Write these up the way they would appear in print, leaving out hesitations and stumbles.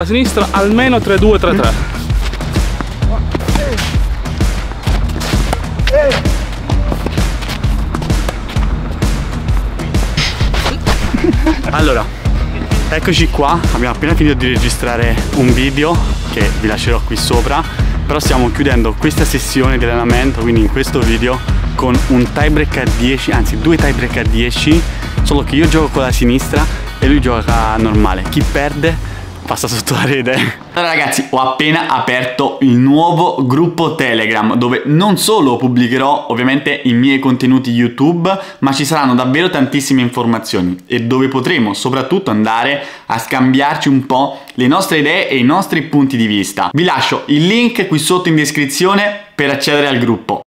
A sinistra almeno 3-2-3-3. Allora, eccoci qua, abbiamo appena finito di registrare un video che vi lascerò qui sopra, però stiamo chiudendo questa sessione di allenamento, quindi in questo video, con un tie break a 10, anzi due tie break a 10, solo che io gioco con la sinistra e lui gioca normale. Chi perde passa sotto la rete. Allora ragazzi, ho appena aperto il nuovo gruppo Telegram, dove non solo pubblicherò ovviamente i miei contenuti YouTube, ma ci saranno davvero tantissime informazioni e dove potremo soprattutto andare a scambiarci un po' le nostre idee e i nostri punti di vista. Vi lascio il link qui sotto in descrizione per accedere al gruppo.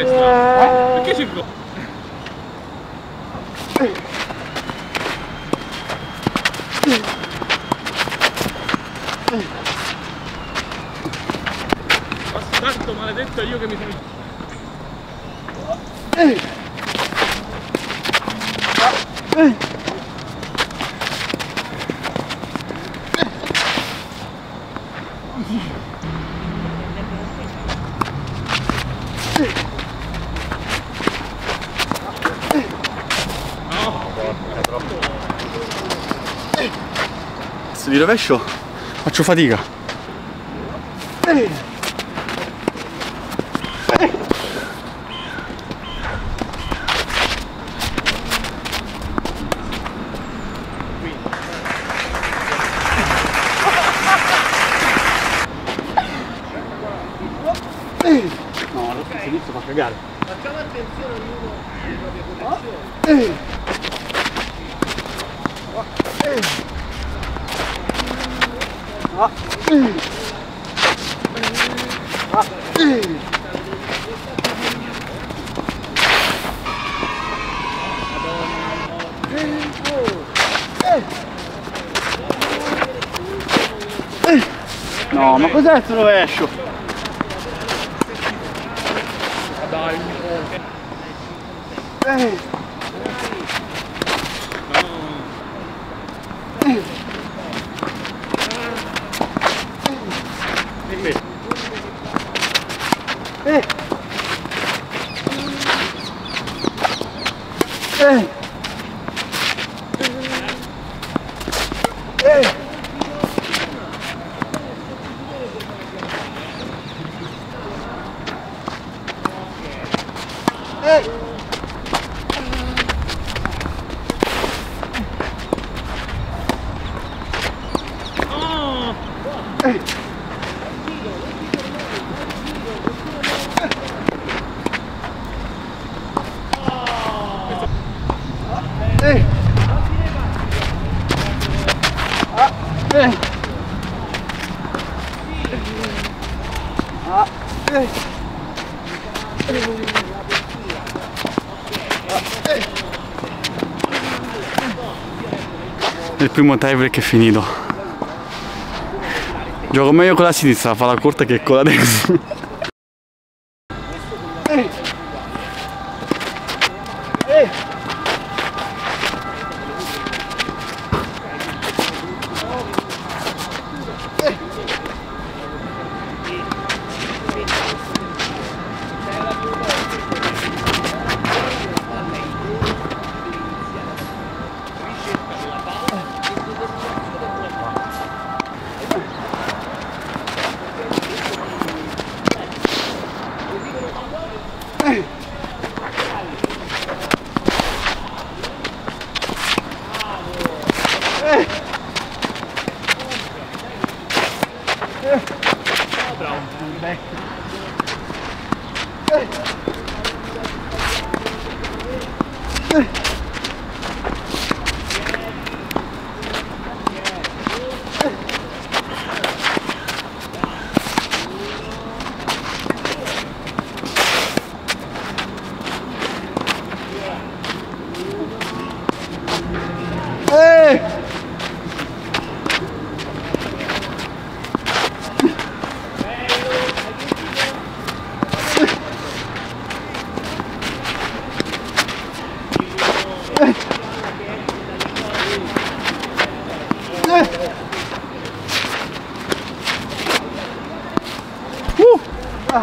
Perché circola? Passo tanto maledetto io che mi sono... Di rovescio faccio fatica. No, lo spazio fa cagare. Facciamo attenzione ognuno alla propria posizione. No, ma cos'è questo rovescio? Dai, il primo tie break è finito. Gioco meglio con la sinistra, fa la corta che con la destra. Ah!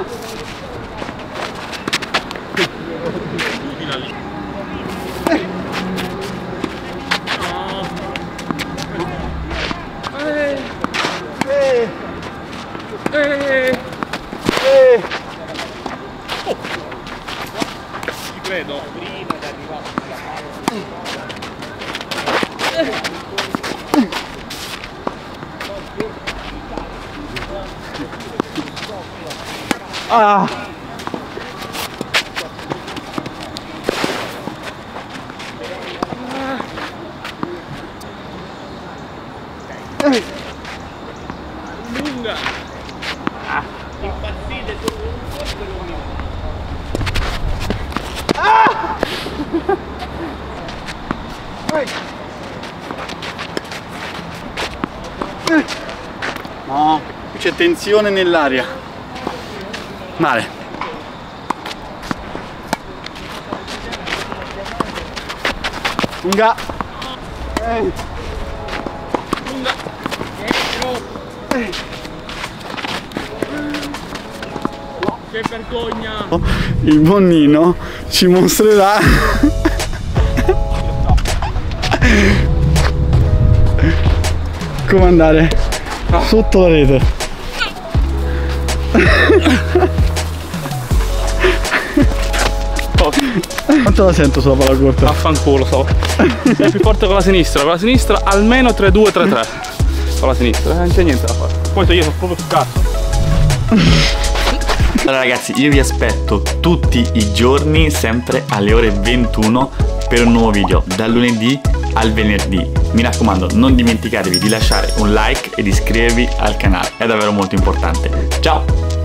Lunga! Ah! Impazzite solo un po' per un minuto. Ah! No, qui c'è tensione nell'aria. Male. Lunga. Lunga. No, che vergogna. Il Bonnino ci mostrerà come andare sotto la rete. Quanto la sento sulla palla corta? Affanculo, so. È più forte con la sinistra almeno 3-2-3-3. Con la sinistra, non c'è niente da fare. Poi io sono proprio su cazzo. Allora ragazzi, io vi aspetto tutti i giorni, sempre alle ore 21, per un nuovo video, dal lunedì al venerdì. Mi raccomando, non dimenticatevi di lasciare un like e di iscrivervi al canale, è davvero molto importante. Ciao!